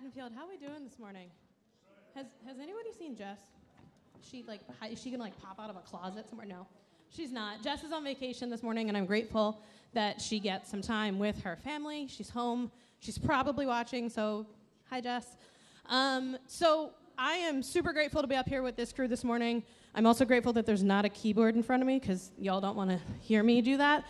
Haddonfield, how are we doing this morning? Has anybody seen Jess? Is she gonna pop out of a closet somewhere? No, she's not. Jess is on vacation this morning, and I'm grateful that she gets some time with her family. She's home. She's probably watching. So, hi, Jess. So I am super grateful to be up here with this crew this morning. I'm also grateful that there's not a keyboard in front of me because y'all don't want to hear me do that.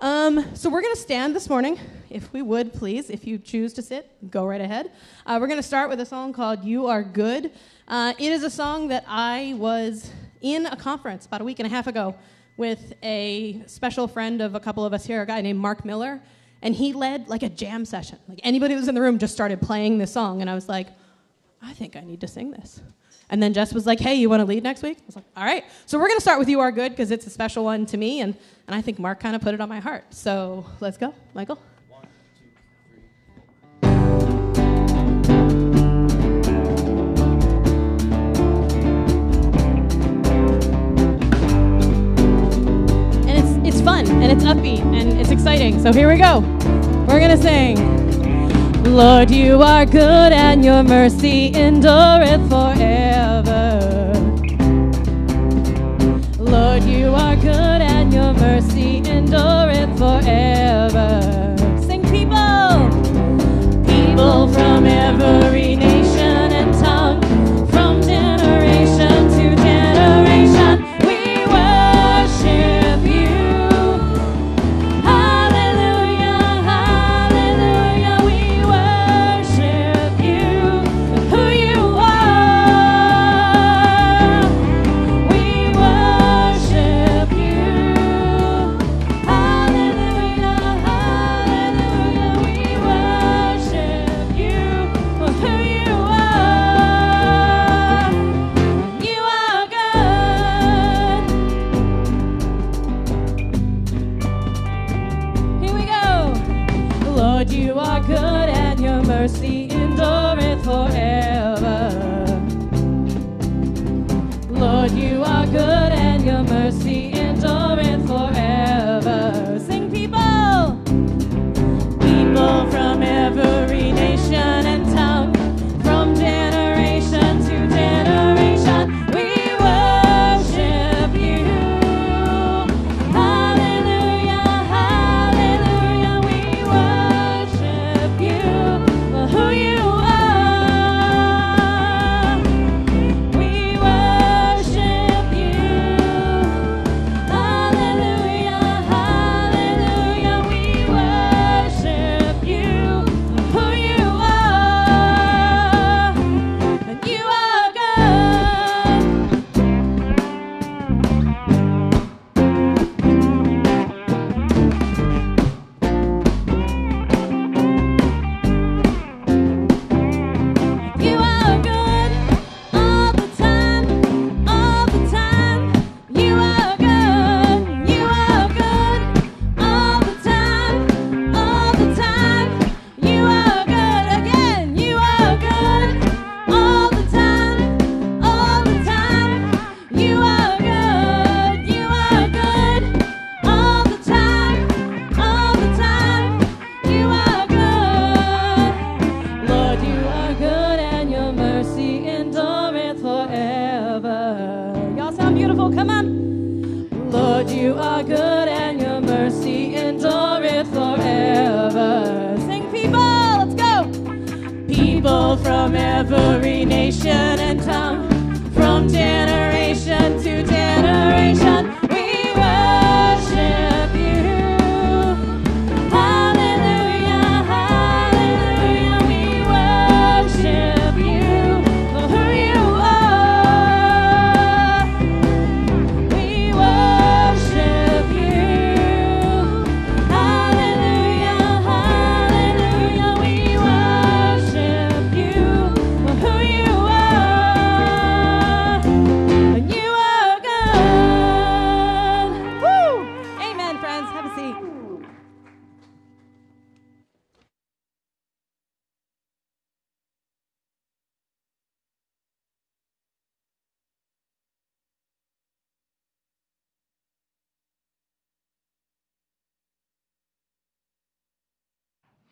So we're going to stand this morning, if we would, please. If you choose to sit, go right ahead. We're going to start with a song called You Are Good. It is a song that I was in a conference about a week and a half ago with a special friend of a couple of us here, a guy named Mark Miller, and he led a jam session. Anybody that was in the room just started playing this song, and I was like, I think I need to sing this. And then Jess was like, hey, you want to lead next week? I was like, all right. So we're going to start with You Are Good because it's a special one to me, and I think Mark kind of put it on my heart. So let's go, Michael. One, two, three, four. And it's fun, and it's upbeat, and it's exciting. So here we go. We're going to sing. Lord, you are good, and your mercy endureth forever. Lord, you are good, and your mercy endureth forever. Sing, people! People from every nation and tongue, from generation to generation, we worship you.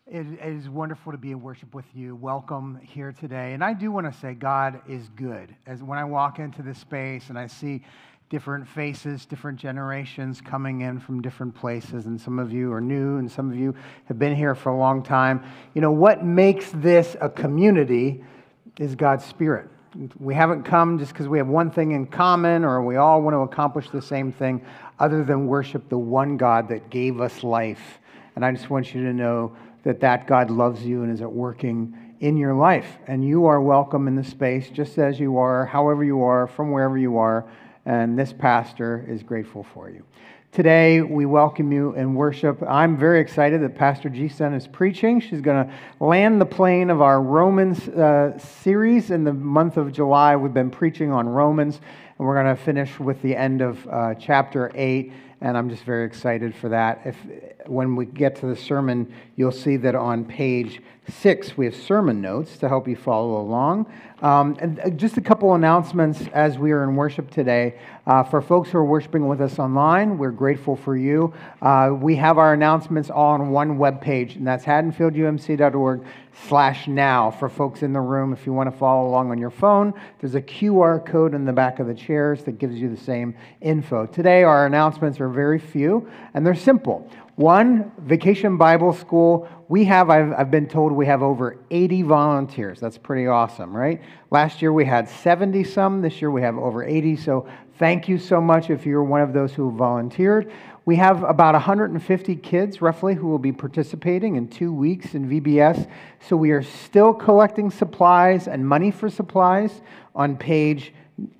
It is wonderful to be in worship with you. Welcome here today. And I do want to say God is good. As when I walk into this space and I see different faces, different generations coming in from different places, and some of you are new and some of you have been here for a long time. You know, what makes this a community is God's Spirit. We haven't come just because we have one thing in common or we all want to accomplish the same thing other than worship the one God that gave us life. And I just want you to know that God loves you and is at working in your life. And you are welcome in this space just as you are, however you are, from wherever you are. And this pastor is grateful for you. Today, we welcome you in worship. I'm very excited that Pastor JiSun is preaching. She's going to land the plane of our Romans series. In the month of July, we've been preaching on Romans. And we're going to finish with the end of chapter 8. And I'm just very excited for that. When we get to the sermon, you'll see that on page 6, we have sermon notes to help you follow along. And just a couple announcements as we are in worship today. For folks who are worshiping with us online, we're grateful for you. We have our announcements all on one webpage, and that's haddonfieldumc.org/now. For folks in the room, if you want to follow along on your phone, there's a QR code in the back of the chairs that gives you the same info. Today, our announcements are very few, and they're simple. One, Vacation Bible School. We have, I've been told we have over 80 volunteers. That's pretty awesome, right? Last year we had 70-some. This year we have over 80. So thank you so much if you're one of those who volunteered. We have about 150 kids, roughly, who will be participating in 2 weeks in VBS. So we are still collecting supplies and money for supplies. On page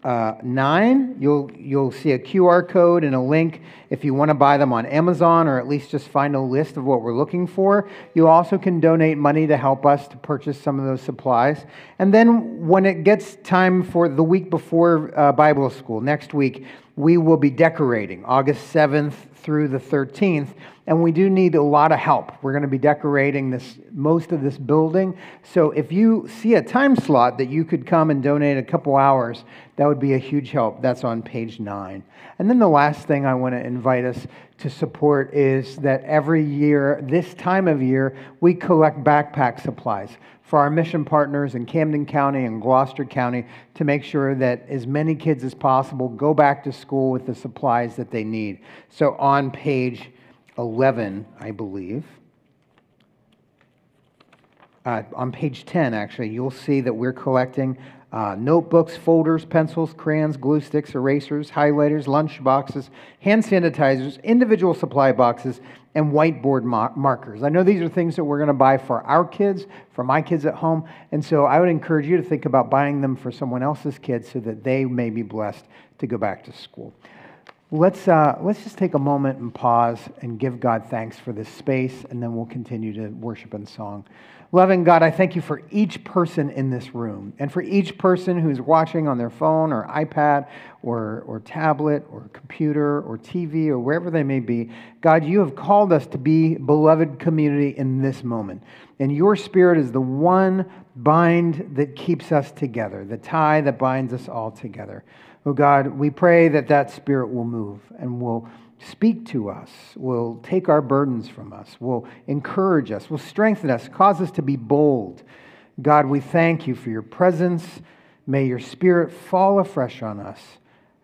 9, you'll see a QR code and a link if you want to buy them on Amazon or at least just find a list of what we're looking for. You also can donate money to help us to purchase some of those supplies. And then when it gets time for the week before Bible school, next week, we will be decorating August 7th through the 13th, and we do need a lot of help. We're going to be decorating most of this building, so if you see a time slot that you could come and donate a couple hours, that would be a huge help. That's on page 9. And then the last thing I want to invite us to support is that every year, this time of year, we collect backpack supplies for our mission partners in Camden County and Gloucester County to make sure that as many kids as possible go back to school with the supplies that they need. So on page 11, I believe, on page 10 actually, you'll see that we're collecting notebooks, folders, pencils, crayons, glue sticks, erasers, highlighters, lunch boxes, hand sanitizers, individual supply boxes, and whiteboard markers. I know these are things that we're going to buy for our kids, for my kids at home, and so I would encourage you to think about buying them for someone else's kids so that they may be blessed to go back to school. Let's just take a moment and pause and give God thanks for this space, and then we'll continue to worship in song. Loving God, I thank you for each person in this room and for each person who's watching on their phone or iPad or tablet or computer or TV or wherever they may be. God, you have called us to be beloved community in this moment. And your Spirit is the one bind that keeps us together, the tie that binds us all together. Oh God, we pray that Spirit will move and will speak to us, will take our burdens from us, will encourage us, will strengthen us, cause us to be bold. God, we thank you for your presence. May your Spirit fall afresh on us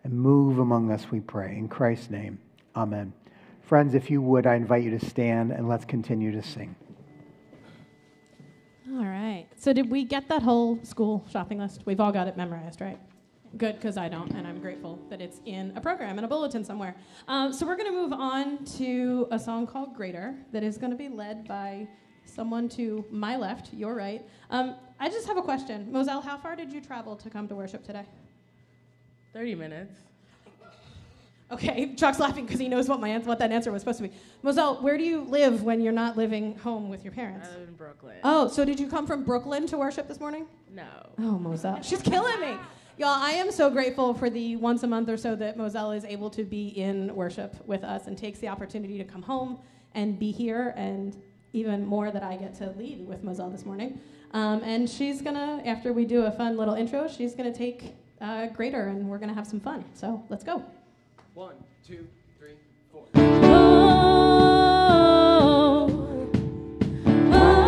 and move among us, we pray. In Christ's name, amen. Friends, if you would, I invite you to stand and let's continue to sing. All right. So did we get that whole school shopping list? We've all got it memorized, right? Good, because I don't, and I'm grateful that it's in a program, in a bulletin somewhere. So we're going to move on to a song called Greater that is going to be led by someone to my left, your right. I just have a question. Moselle, how far did you travel to come to worship today? 30 minutes. Okay, Chuck's laughing because he knows what that answer was supposed to be. Moselle, where do you live when you're not living home with your parents? I live in Brooklyn. Oh, so did you come from Brooklyn to worship this morning? No. Oh, Moselle. She's killing me. Y'all, I am so grateful for the once a month or so that Moselle is able to be in worship with us and takes the opportunity to come home and be here, and even more that I get to lead with Moselle this morning. And she's going to, after we do a fun little intro, she's going to take Greater, and we're going to have some fun. So let's go. 1, 2, 3, 4. Oh, oh, oh.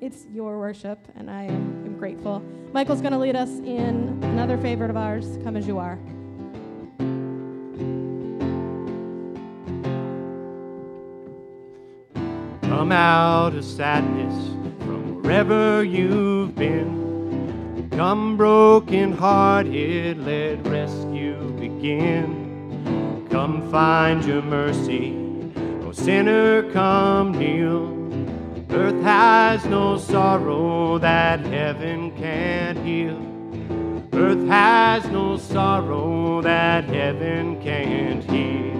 It's your worship, and I am grateful. Michael's going to lead us in another favorite of ours, Come As You Are. Come out of sadness from wherever you've been. Come broken-hearted, let rescue begin. Come find your mercy, O sinner, come kneel. Earth has no sorrow that heaven can't heal. Earth has no sorrow that heaven can't heal.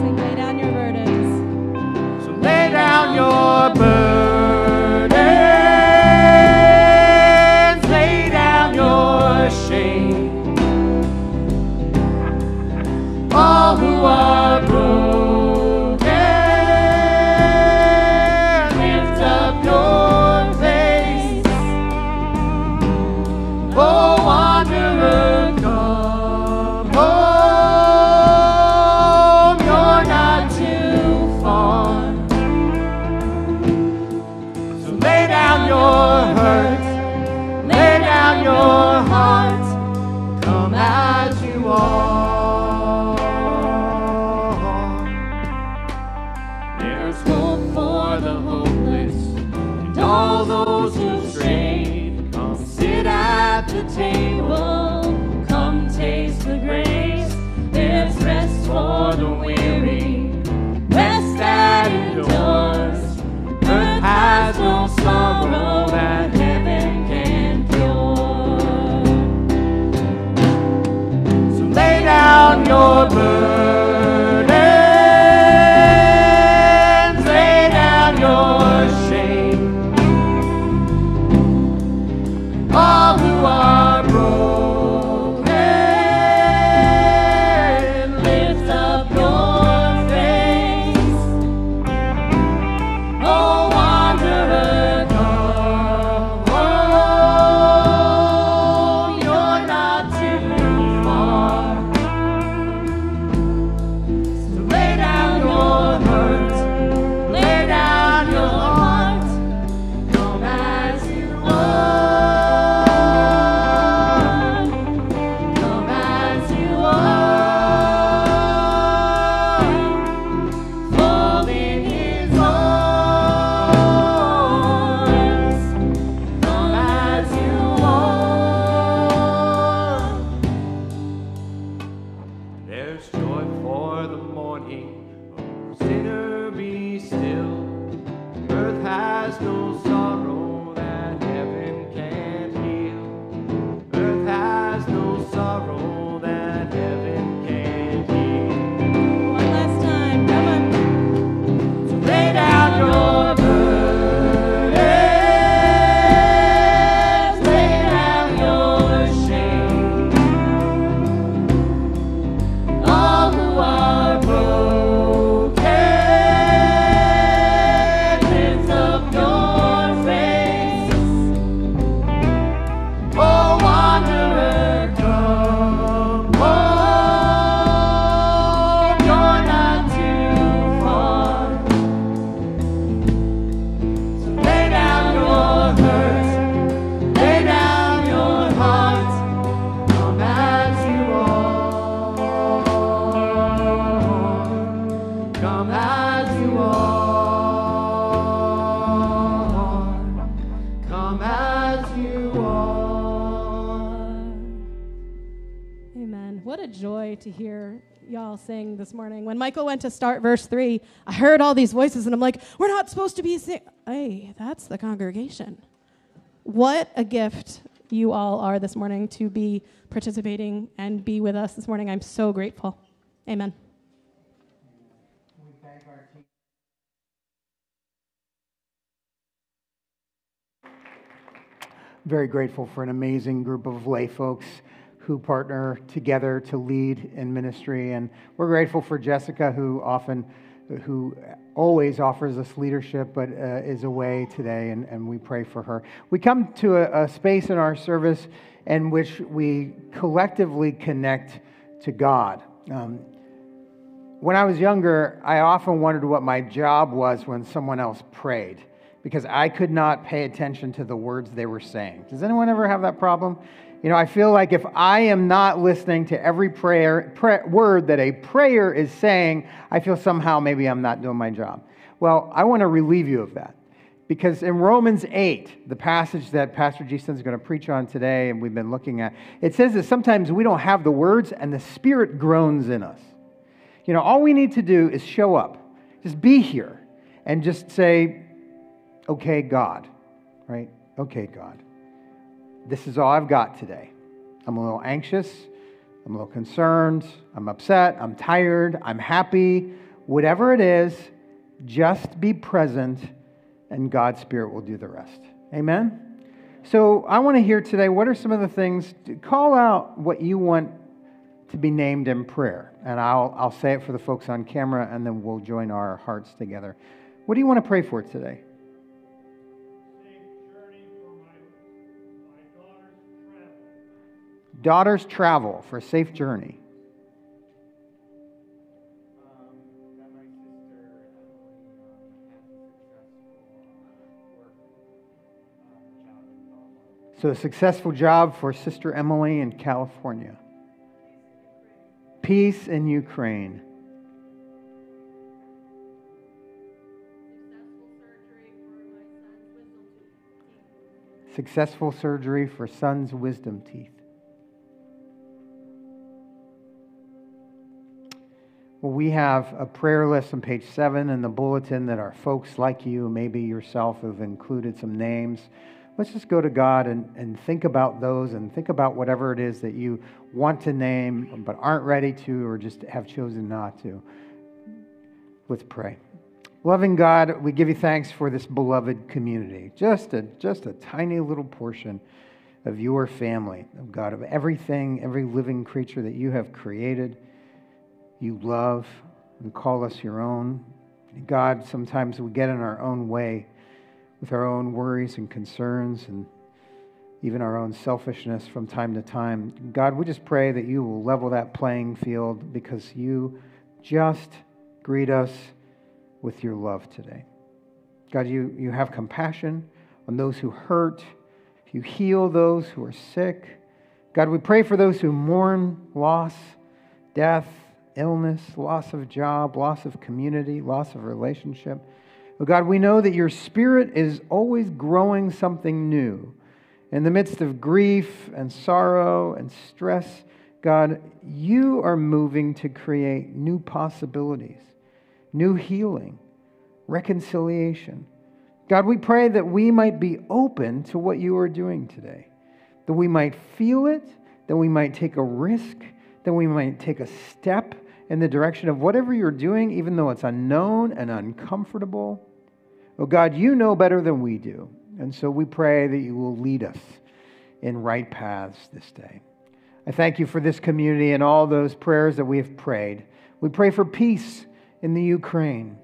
Sing, lay down your burdens. So lay down your burdens. Lay down your shame. All who are broken. Your burdens, lay down your shame. All who are broken, lift up your face. Oh, wanderer, come home, you're not too far. Sing this morning. When Michael went to start verse 3, I heard all these voices, and I'm like, we're not supposed to be singing. Hey, that's the congregation. What a gift you all are this morning to be participating and be with us this morning. I'm so grateful. Amen. very grateful for an amazing group of lay folks who partner together to lead in ministry. And we're grateful for Jessica, who always offers us leadership, but is away today, and we pray for her. We come to a space in our service in which we collectively connect to God. When I was younger, I often wondered what my job was when someone else prayed, because I could not pay attention to the words they were saying. Does anyone ever have that problem? You know, I feel like if I am not listening to every word that a prayer is saying, I feel somehow maybe I'm not doing my job. Well, I want to relieve you of that, because in Romans 8, the passage that Pastor JiSun is going to preach on today and we've been looking at, it says that sometimes we don't have the words and the Spirit groans in us. You know, all we need to do is show up, just be here, and just say, okay, God, right? Okay, God. This is all I've got today. I'm a little anxious. I'm a little concerned. I'm upset. I'm tired. I'm happy. Whatever it is, just be present, and God's Spirit will do the rest. Amen? So I want to hear today, what are some of the things, call out what you want to be named in prayer. And I'll say it for the folks on camera, and then we'll join our hearts together. What do you want to pray for today? Daughters travel for a safe journey. That my sister Emily, so a successful job for Sister Emily in California. Peace in Ukraine. Successful surgery for son's wisdom teeth. Well, we have a prayer list on page 7 in the bulletin that our folks like you, maybe yourself, have included some names. Let's just go to God and think about those, and think about whatever it is that you want to name but aren't ready to, or just have chosen not to. Let's pray. Loving God, we give you thanks for this beloved community, just a tiny little portion of your family, of God, of everything, every living creature that you have created. You love and call us your own. God, sometimes we get in our own way with our own worries and concerns and even our own selfishness from time to time. God, we just pray that you will level that playing field, because you just greet us with your love today. God, you have compassion on those who hurt. You heal those who are sick. God, we pray for those who mourn loss, death, illness, loss of job, loss of community, loss of relationship. Oh God, we know that your Spirit is always growing something new. In the midst of grief and sorrow and stress, God, you are moving to create new possibilities, new healing, reconciliation. God, we pray that we might be open to what you are doing today, that we might feel it, that we might take a risk, that we might take a step in the direction of whatever you're doing, even though it's unknown and uncomfortable. Oh God, you know better than we do. And so we pray that you will lead us in right paths this day. I thank you for this community and all those prayers that we have prayed. We pray for peace in the Ukraine,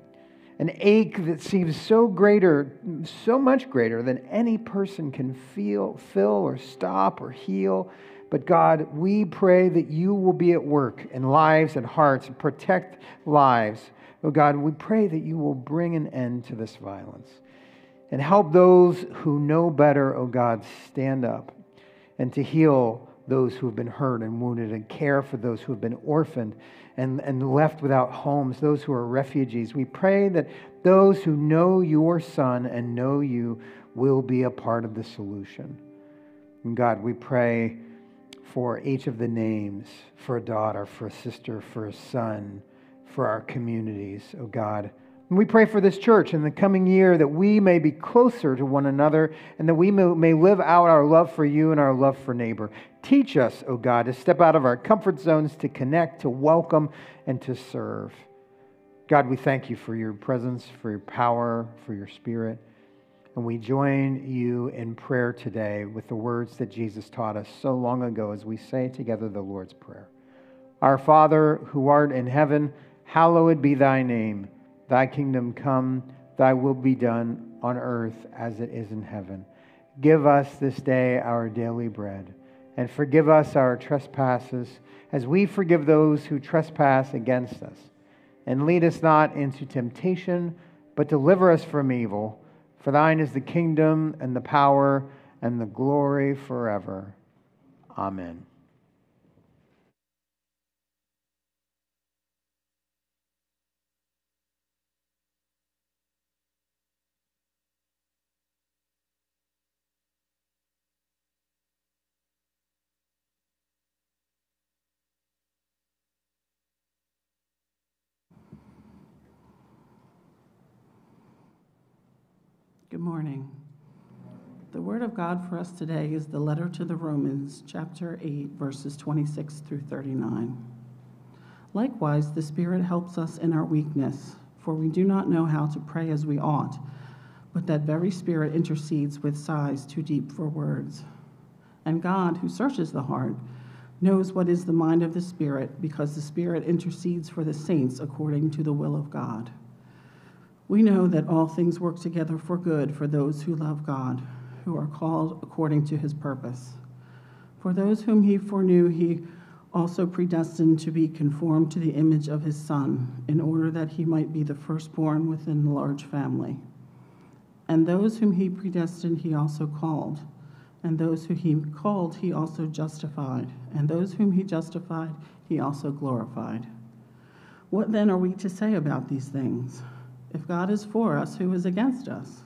an ache that seems so much greater than any person can feel, fill, or stop, or heal. But God, we pray that you will be at work in lives and hearts and protect lives. Oh God, we pray that you will bring an end to this violence and help those who know better, oh God, stand up and to heal those who have been hurt and wounded, and care for those who have been orphaned and left without homes, those who are refugees. We pray that those who know your Son and know you will be a part of the solution. And God, we pray for each of the names, for a daughter, for a sister, for a son, for our communities, oh God. And we pray for this church in the coming year, that we may be closer to one another, and that we may live out our love for you and our love for neighbor. Teach us, oh God, to step out of our comfort zones, to connect, to welcome, and to serve. God, we thank you for your presence, for your power, for your Spirit. And we join you in prayer today with the words that Jesus taught us so long ago as we say together the Lord's Prayer. Our Father, who art in heaven, hallowed be thy name. Thy kingdom come, thy will be done on earth as it is in heaven. Give us this day our daily bread, and forgive us our trespasses as we forgive those who trespass against us. And lead us not into temptation, but deliver us from evil. For thine is the kingdom and the power and the glory forever. Amen. Good morning. The word of God for us today is the letter to the Romans, chapter 8, verses 26 through 39. Likewise, the Spirit helps us in our weakness, for we do not know how to pray as we ought, but that very Spirit intercedes with sighs too deep for words. And God, who searches the heart, knows what is the mind of the Spirit, because the Spirit intercedes for the saints according to the will of God. We know that all things work together for good for those who love God, who are called according to his purpose. For those whom he foreknew, he also predestined to be conformed to the image of his Son, in order that he might be the firstborn within a large family. And those whom he predestined, he also called. And those whom he called, he also justified. And those whom he justified, he also glorified. What then are we to say about these things? If God is for us, who is against us?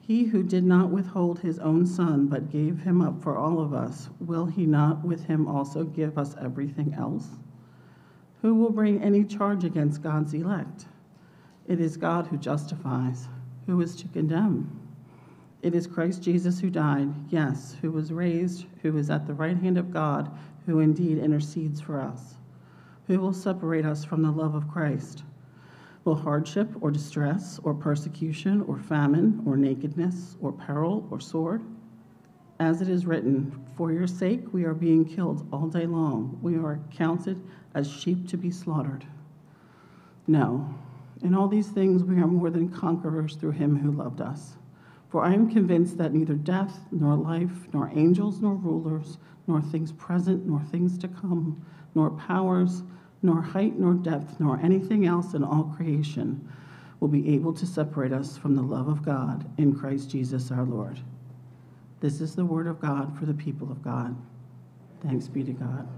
He who did not withhold his own Son, but gave him up for all of us, will he not with him also give us everything else? Who will bring any charge against God's elect? It is God who justifies. Who is to condemn? It is Christ Jesus who died, yes, who was raised, who is at the right hand of God, who indeed intercedes for us. Who will separate us from the love of Christ? Will hardship or distress or persecution or famine or nakedness or peril or sword? As it is written, for your sake we are being killed all day long. We are counted as sheep to be slaughtered. No, in all these things we are more than conquerors through him who loved us. For I am convinced that neither death nor life nor angels nor rulers nor things present nor things to come nor powers nor height, nor depth, nor anything else in all creation will be able to separate us from the love of God in Christ Jesus our Lord. This is the word of God for the people of God. Thanks be to God.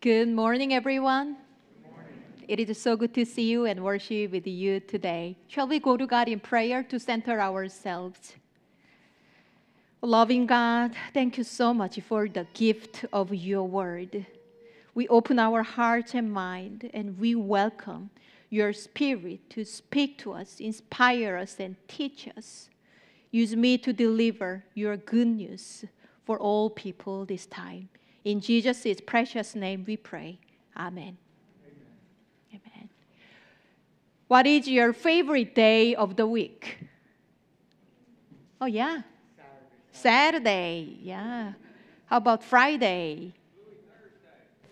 Good morning, everyone. It is so good to see you and worship with you today. Shall we go to God in prayer to center ourselves? Loving God, thank you so much for the gift of your word. We open our heart and mind, and we welcome your Spirit to speak to us, inspire us, and teach us. Use me to deliver your good news for all people this time. In Jesus' precious name we pray. Amen. What is your favorite day of the week? Oh, yeah. Saturday. Yeah. How about Friday?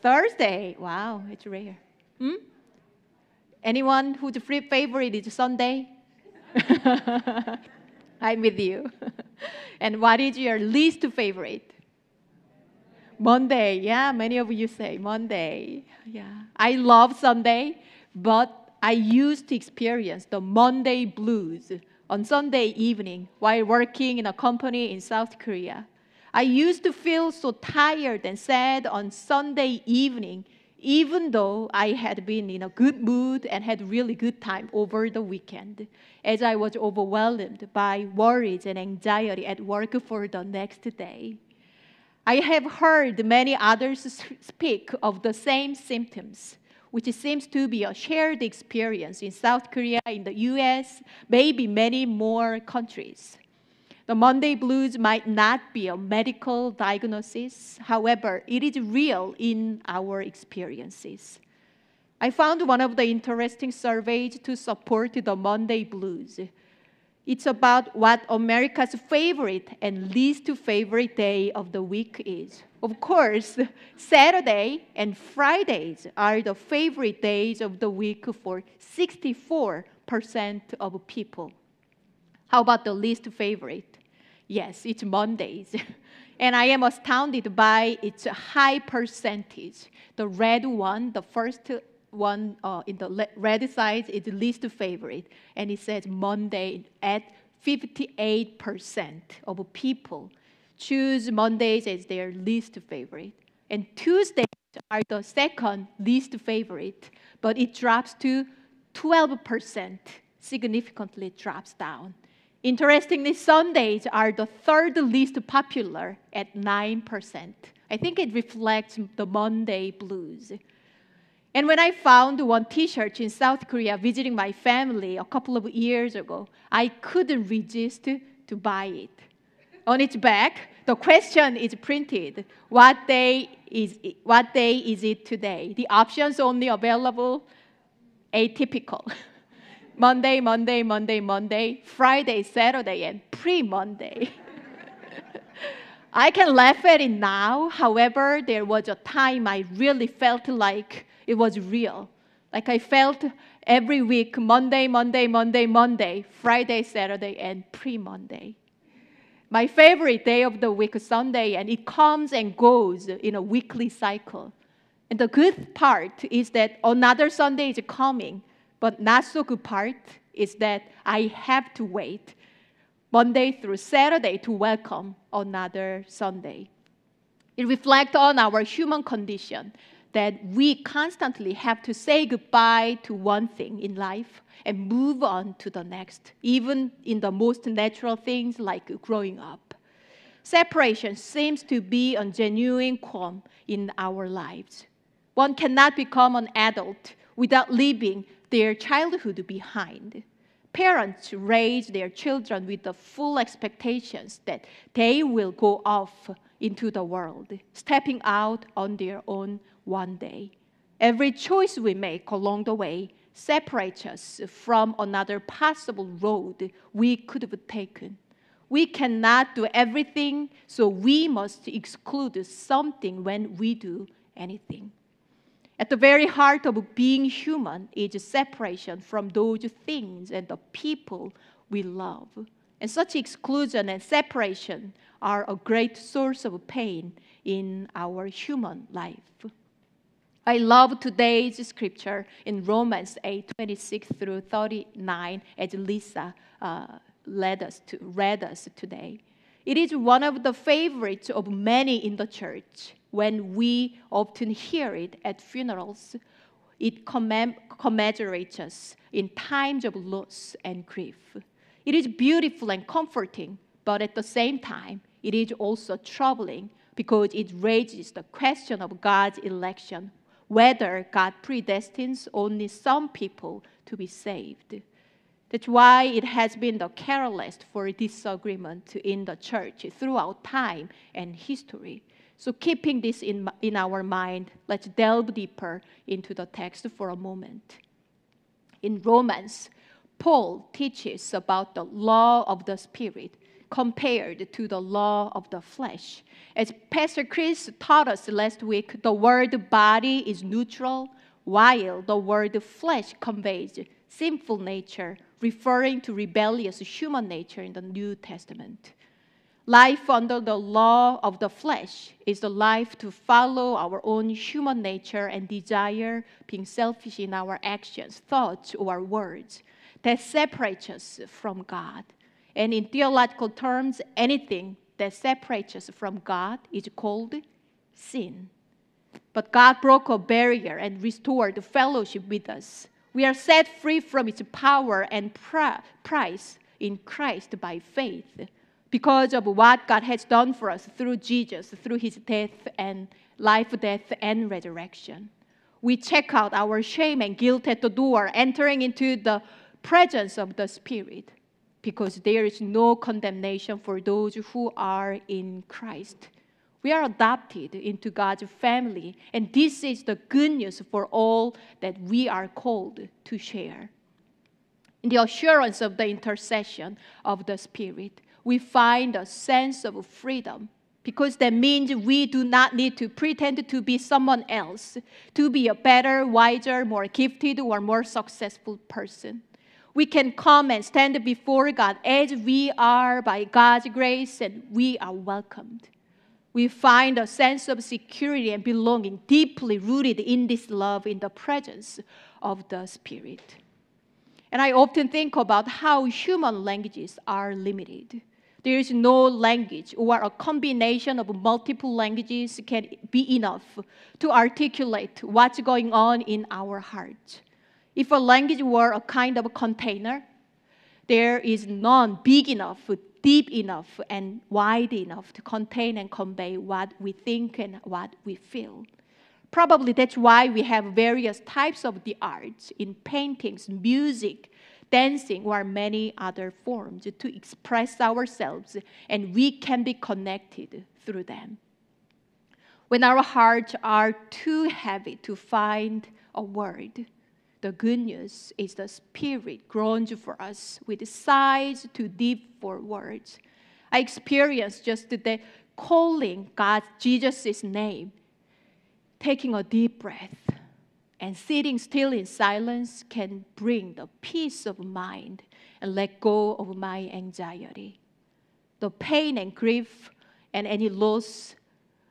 Thursday. Wow, it's rare. Anyone whose favorite is Sunday? I'm with you. And what is your least favorite? Monday. Yeah, many of you say Monday. Yeah. I love Sunday, but I used to experience the Monday blues on Sunday evening while working in a company in South Korea. I used to feel so tired and sad on Sunday evening, even though I had been in a good mood and had really good time over the weekend, as I was overwhelmed by worries and anxiety at work for the next day. I have heard many others speak of the same symptoms, which seems to be a shared experience in South Korea, in the US, maybe many more countries. The Monday blues might not be a medical diagnosis. However, it is real in our experiences. I found one of the interesting surveys to support the Monday blues. It's about what America's favorite and least favorite day of the week is. Of course, Saturday and Fridays are the favorite days of the week for 64% of people. How about the least favorite? Yes, it's Mondays. And I am astounded by its high percentage. The red one, the first one in the red side is the least favorite. And it says Monday at 58% of people choose Mondays as their least favorite. And Tuesdays are the second least favorite, but it drops to 12%, significantly drops down. Interestingly, Sundays are the third least popular at 9%. I think it reflects the Monday blues. And when I found one T-shirt in South Korea visiting my family a couple of years ago, I couldn't resist to buy it. On its back, the question is printed, what day is it today? The options only available, atypical. Monday, Monday, Monday, Monday, Friday, Saturday, and pre-Monday. I can laugh at it now. However, there was a time I really felt like it was real. Like I felt every week, Monday, Monday, Monday, Monday, Friday, Saturday, and pre-Monday. My favorite day of the week is Sunday, and it comes and goes in a weekly cycle. And the good part is that another Sunday is coming. But not so good part is that I have to wait Monday through Saturday to welcome another Sunday. It reflects on our human condition that we constantly have to say goodbye to one thing in life and move on to the next, even in the most natural things like growing up. Separation seems to be a genuine qualm in our lives. One cannot become an adult without leaving their childhood behind. Parents raise their children with the full expectations that they will go off into the world, stepping out on their own one day. Every choice we make along the way separates us from another possible road we could have taken. We cannot do everything, so we must exclude something when we do anything. At the very heart of being human is separation from those things and the people we love. And such exclusion and separation are a great source of pain in our human life. I love today's scripture in Romans 8:26 through 39, as Lisa read us today. It is one of the favorites of many in the church. When we often hear it at funerals, it commiserates us in times of loss and grief. It is beautiful and comforting, but at the same time, it is also troubling because it raises the question of God's election, whether God predestines only some people to be saved. That's why it has been the catalyst for disagreement in the church throughout time and history. So keeping this in our mind, let's delve deeper into the text for a moment. In Romans, Paul teaches about the law of the Spirit compared to the law of the flesh. As Pastor Chris taught us last week, the word body is neutral, while the word flesh conveys sinful nature, referring to rebellious human nature in the New Testament. Life under the law of the flesh is the life to follow our own human nature and desire, being selfish in our actions, thoughts, or words. That separates us from God. And in theological terms, anything that separates us from God is called sin. But God broke a barrier and restored fellowship with us. We are set free from its power and price in Christ by faith because of what God has done for us through Jesus, through his death and life, death, and resurrection. We check out our shame and guilt at the door, entering into the presence of the Spirit. because there is no condemnation for those who are in Christ. We are adopted into God's family, and this is the good news for all that we are called to share. In the assurance of the intercession of the Spirit, we find a sense of freedom, because that means we do not need to pretend to be someone else, to be a better, wiser, more gifted, or more successful person. We can come and stand before God as we are by God's grace, and we are welcomed. We find a sense of security and belonging deeply rooted in this love, in the presence of the Spirit. And I often think about how human languages are limited. There is no language or a combination of multiple languages can be enough to articulate what's going on in our hearts. If a language were a kind of a container, there is none big enough, deep enough, and wide enough to contain and convey what we think and what we feel. Probably that's why we have various types of the arts in paintings, music, dancing, or many other forms to express ourselves, and we can be connected through them. When our hearts are too heavy to find a word, the good news is the Spirit groans for us with sighs too deep for words. I experienced just today calling God, Jesus' name, taking a deep breath, and sitting still in silence can bring the peace of mind and let go of my anxiety. The pain and grief and any loss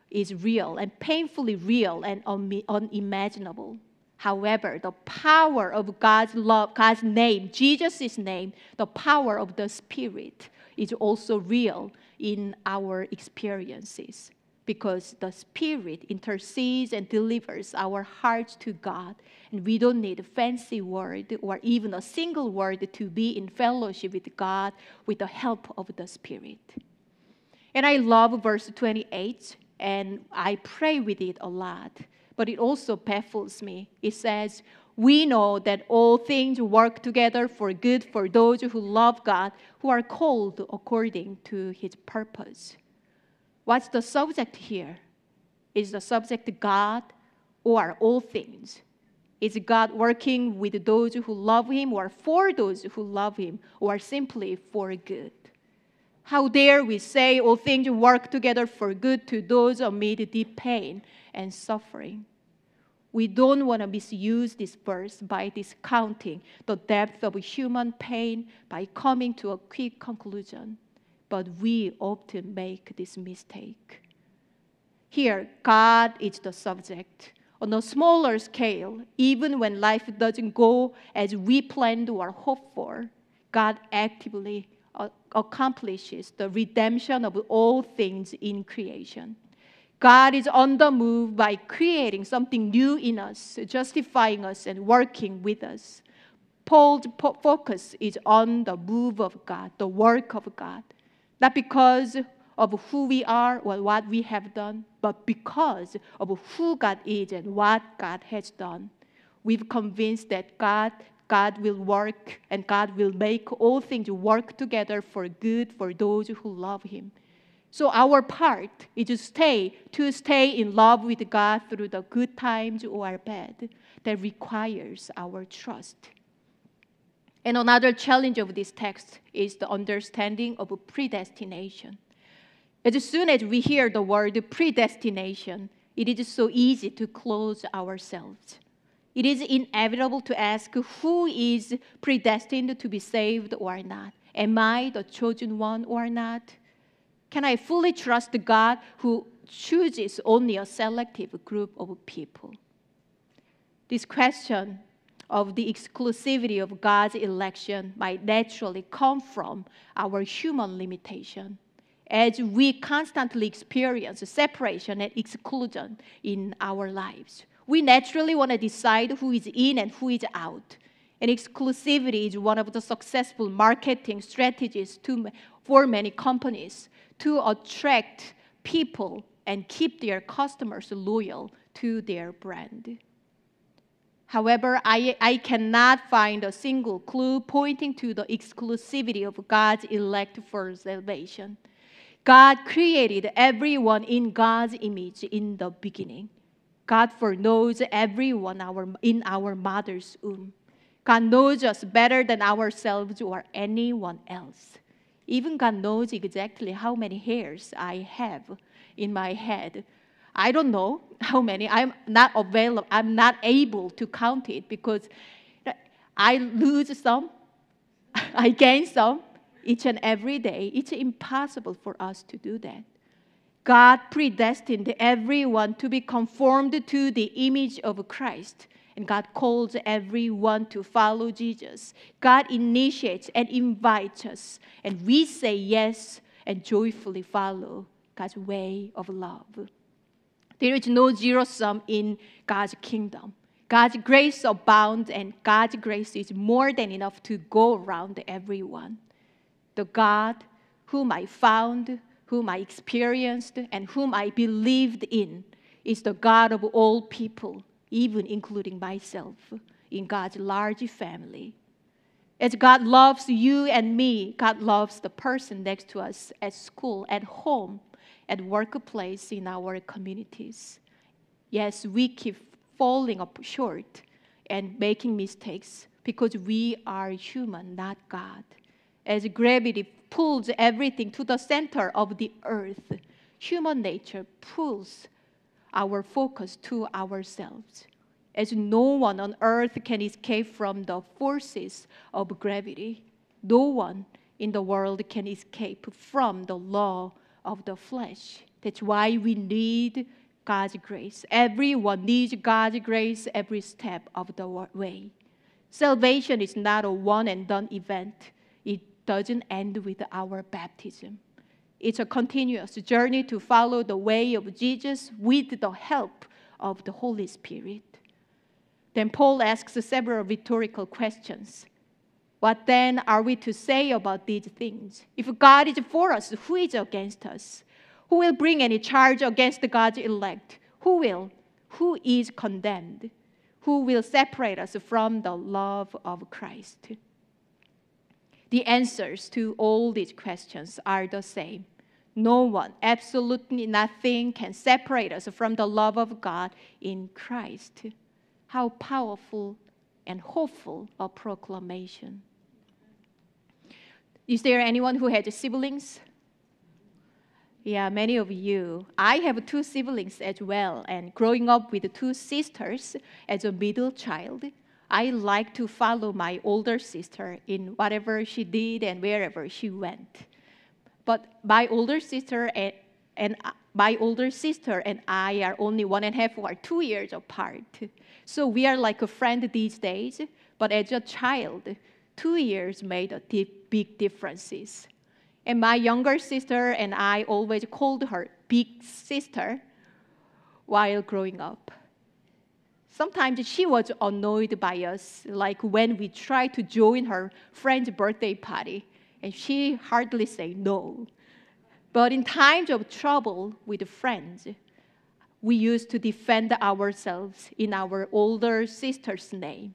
is real and painfully real and unimaginable. However, the power of God's love, God's name, Jesus' name, the power of the Spirit is also real in our experiences, because the Spirit intercedes and delivers our hearts to God, and we don't need a fancy word or even a single word to be in fellowship with God with the help of the Spirit. And I love verse 28, and I pray with it a lot. But it also baffles me. It says, we know that all things work together for good for those who love God, who are called according to his purpose. What's the subject here? Is the subject God or all things? Is God working with those who love him or for those who love him or simply for good? How dare we say all things work together for good to those amid deep pain and suffering? We don't want to misuse this verse by discounting the depth of human pain by coming to a quick conclusion, but we often make this mistake. Here, God is the subject. On a smaller scale, even when life doesn't go as we planned or hoped for, God actively accomplishes the redemption of all things in creation. God is on the move by creating something new in us, justifying us, and working with us. Paul's focus is on the move of God, the work of God, not because of who we are or what we have done, but because of who God is and what God has done. We've convinced that God will work and God will make all things work together for good for those who love him. So our part is to stay in love with God through the good times or bad. That requires our trust. And another challenge of this text is the understanding of predestination. As soon as we hear the word predestination, it is so easy to close ourselves. It is inevitable to ask who is predestined to be saved or not. Am I the chosen one or not? Can I fully trust God who chooses only a selective group of people? This question of the exclusivity of God's election might naturally come from our human limitation, as we constantly experience separation and exclusion in our lives. We naturally want to decide who is in and who is out. And exclusivity is one of the successful marketing strategies for many companies to attract people and keep their customers loyal to their brand. However, I cannot find a single clue pointing to the exclusivity of God's elect for salvation. God created everyone in God's image in the beginning. God foreknows everyone in our mother's womb. God knows us better than ourselves or anyone else. Even God knows exactly how many hairs I have in my head. I don't know how many. I'm not able to count it because I lose some, I gain some each and every day. It's impossible for us to do that. God predestined everyone to be conformed to the image of Christ. And God calls everyone to follow Jesus. God initiates and invites us. And we say yes and joyfully follow God's way of love. There is no zero sum in God's kingdom. God's grace abounds, and God's grace is more than enough to go around everyone. The God whom I found, whom I experienced, and whom I believed in is the God of all people, even including myself, in God's large family. As God loves you and me, God loves the person next to us at school, at home, at workplace, in our communities. Yes, we keep falling up short and making mistakes because we are human, not God. As gravity pulls everything to the center of the earth, human nature pulls our focus to ourselves, as no one on earth can escape from the forces of gravity. No one in the world can escape from the law of the flesh. That's why we need God's grace. Everyone needs God's grace every step of the way. Salvation is not a one-and-done event. It doesn't end with our baptism. It's a continuous journey to follow the way of Jesus with the help of the Holy Spirit. Then Paul asks several rhetorical questions. What then are we to say about these things? If God is for us, who is against us? Who will bring any charge against God's elect? Who is condemned? Who will separate us from the love of Christ? The answers to all these questions are the same. No one, absolutely nothing, can separate us from the love of God in Christ. How powerful and hopeful a proclamation. Is there anyone who had siblings? Yeah, many of you. I have two siblings as well, and growing up with two sisters as a middle child, I like to follow my older sister in whatever she did and wherever she went. But my older sister and I are only 1.5 or 2 years apart. So we are like a friend these days, but as a child, 2 years made big differences. And my younger sister and I always called her big sister while growing up. Sometimes she was annoyed by us, like when we tried to join her friend's birthday party, and she hardly said no. But in times of trouble with friends, we used to defend ourselves in our older sister's name.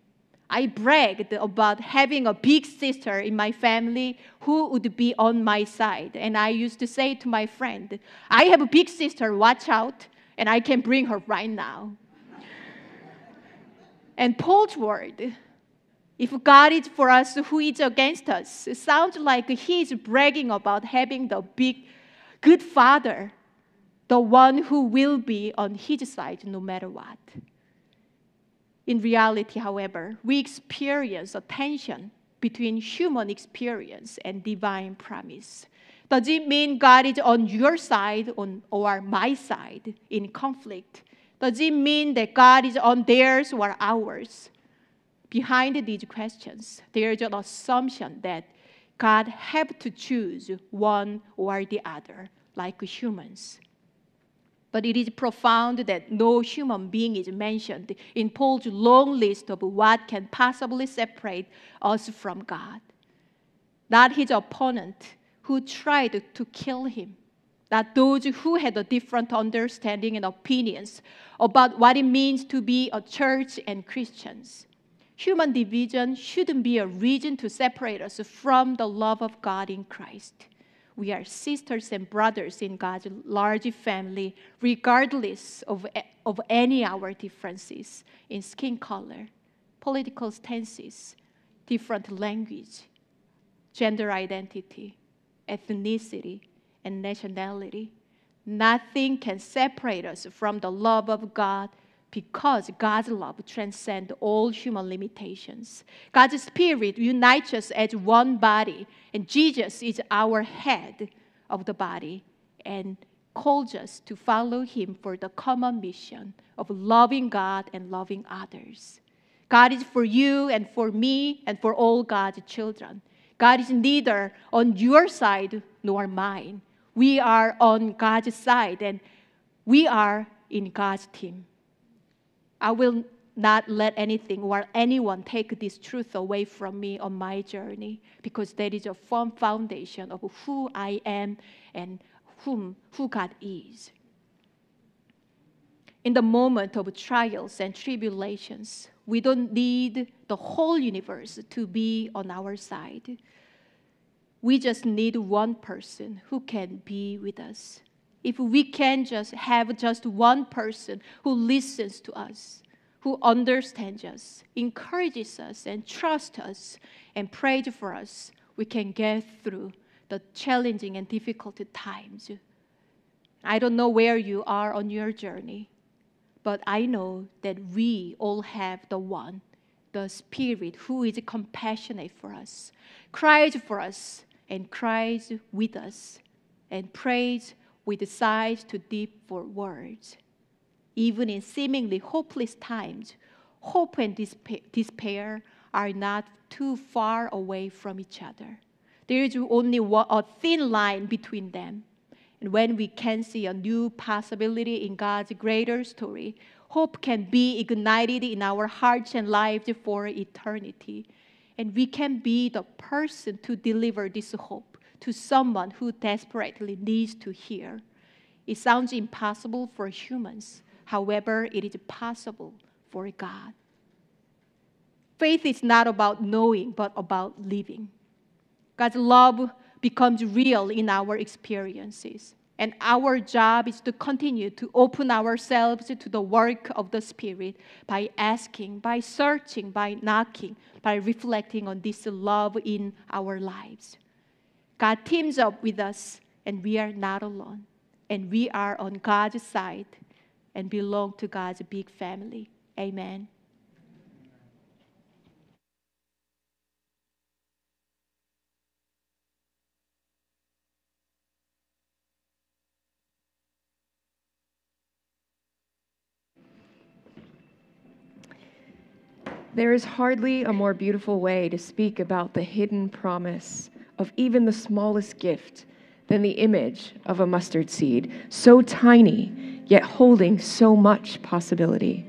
I bragged about having a big sister in my family who would be on my side, and I used to say to my friend, "I have a big sister, watch out, and I can bring her right now." And Paul's word, if God is for us, who is against us? It sounds like he is bragging about having the big, good father, the one who will be on his side no matter what. In reality, however, we experience a tension between human experience and divine promise. Does it mean God is on your side or my side in conflict? Does it mean that God is on theirs or ours? Behind these questions, there is an assumption that God had to choose one or the other, like humans. But it is profound that no human being is mentioned in Paul's long list of what can possibly separate us from God. Not his opponent who tried to kill him, that those who had a different understanding and opinions about what it means to be a church and Christians. Human division shouldn't be a reason to separate us from the love of God in Christ. We are sisters and brothers in God's large family, regardless of any our differences in skin color, political stances, different language, gender identity, ethnicity, and nationality. Nothing can separate us from the love of God, because God's love transcends all human limitations. God's Spirit unites us as one body, and Jesus is our head of the body and calls us to follow him for the common mission of loving God and loving others. God is for you and for me and for all God's children. God is neither on your side nor mine. We are on God's side, and we are in God's team. I will not let anything or anyone take this truth away from me on my journey, because that is a firm foundation of who I am and who God is. In the moment of trials and tribulations, we don't need the whole universe to be on our side. We just need one person who can be with us. If we can just have just one person who listens to us, who understands us, encourages us, and trusts us, and prays for us, we can get through the challenging and difficult times. I don't know where you are on your journey, but I know that we all have the one, the Spirit, who is compassionate for us, cries for us, and cries with us, and prays with sighs too deep for words. Even in seemingly hopeless times, hope and despair are not too far away from each other. There is only a thin line between them. And when we can see a new possibility in God's greater story, hope can be ignited in our hearts and lives for eternity. And we can be the person to deliver this hope to someone who desperately needs to hear. It sounds impossible for humans. However, it is possible for God. Faith is not about knowing, but about living. God's love becomes real in our experiences, and our job is to continue to open ourselves to the work of the Spirit by asking, by searching, by knocking, by reflecting on this love in our lives. God teams up with us, and we are not alone. And we are on God's side and belong to God's big family. Amen. There is hardly a more beautiful way to speak about the hidden promise of even the smallest gift than the image of a mustard seed, so tiny, yet holding so much possibility.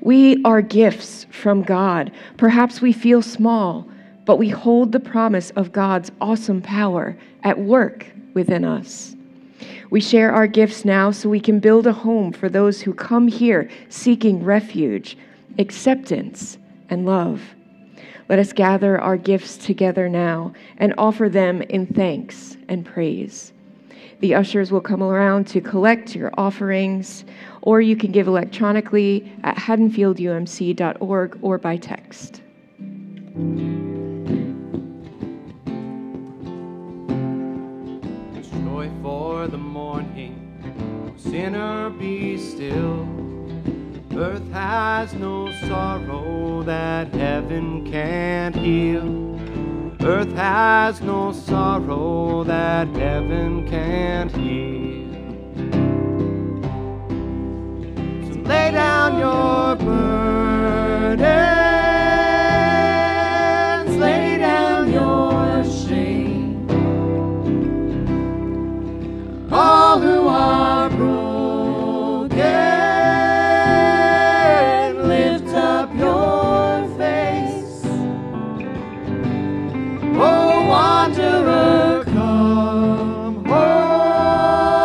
We are gifts from God. Perhaps we feel small, but we hold the promise of God's awesome power at work within us. We share our gifts now so we can build a home for those who come here seeking refuge, acceptance, and love. Let us gather our gifts together now and offer them in thanks and praise. The ushers will come around to collect your offerings, or you can give electronically at haddonfieldumc.org or by text. Joy for the morning, sinner be still. Earth has no sorrow that heaven can't heal. Earth has no sorrow that heaven can't heal. So lay down your burdens, lay down your shame. All who are broken, wanderer, come home.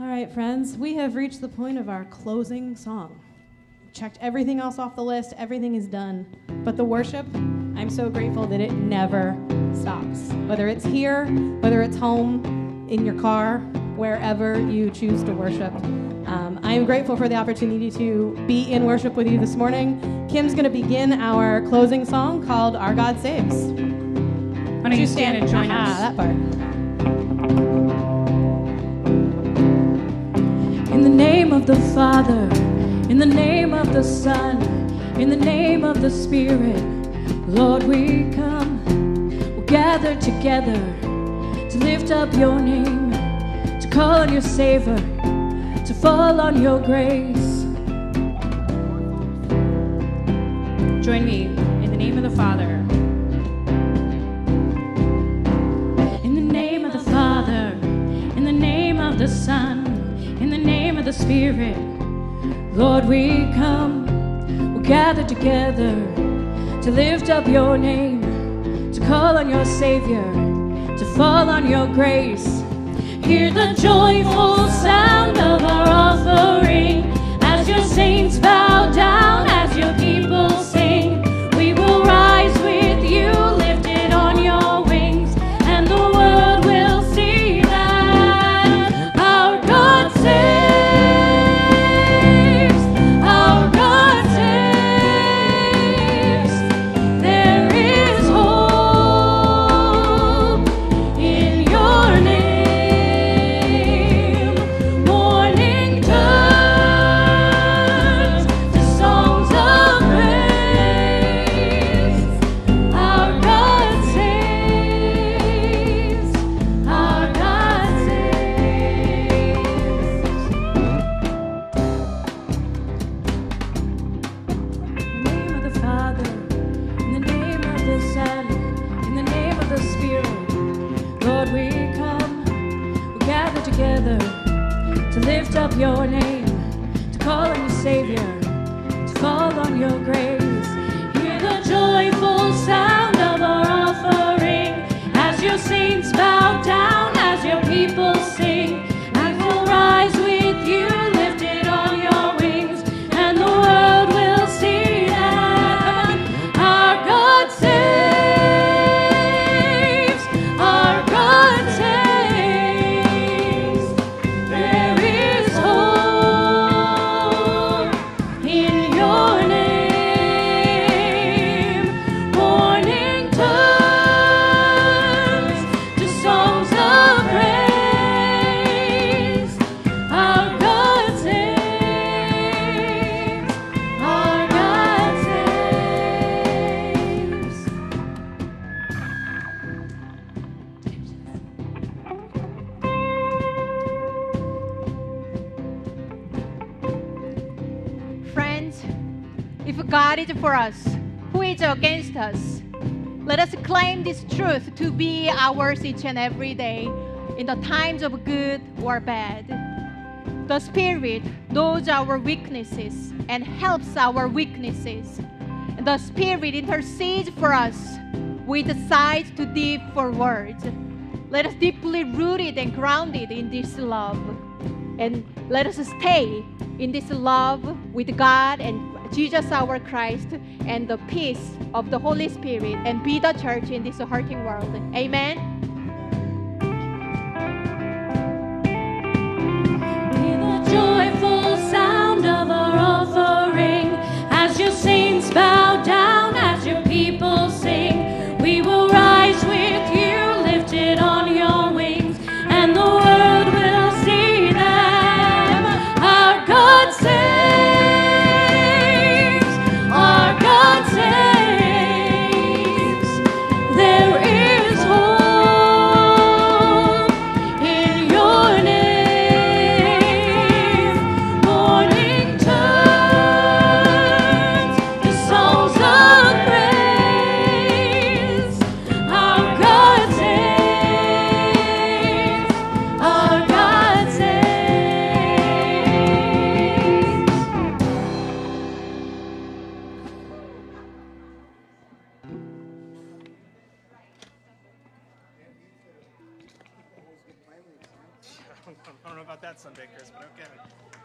All right, friends, we have reached the point of our closing song. Checked everything else off the list. Everything is done. But the worship, I'm so grateful that it never stops. Whether it's here, whether it's home, in your car, wherever you choose to worship. I am grateful for the opportunity to be in worship with you this morning. Kim's going to begin our closing song called Our God Saves. Why don't you stand and join us? That part. In the name of the Father, in the name of the Son, in the name of the Spirit, Lord, we come. We'll gather together to lift up your name, to call on your Savior, to fall on your grace. Join me in the name of the Father. In the name of the Father, in the name of the Son, in the name of the Spirit, Lord, we come. We'll gather together to lift up your name, to call on your Savior, to fall on your grace. Hear the joyful sound of our offering as your saints bow down, as your people sing. We will rise with you, lifted on your wings, and the world will see that our God saves, our God saves. There is hope in your name. Up your name, to call on your Savior, to fall on your grace. Hear the joyful sound of our offering as your saints bow down, as your people sing, and we'll rise with you, lifted on your wings, and the world will see that our God saves, our God saves. God is for us. Who is against us? Let us claim this truth to be ours each and every day, in the times of good or bad. The Spirit knows our weaknesses and helps our weaknesses. The Spirit intercedes for us with sighs too deep for words. Let us deeply rooted and grounded in this love. And let us stay in this love with God and Jesus our Christ, and the peace of the Holy Spirit, and be the church in this hurting world. Amen. Hear the joyful sound of our offering as your saints bow down, as your people sing. We will rise with you, lifted on your wings, and the world will see them. Our God saves. God saves, there is hope. that someday, Chris, but okay.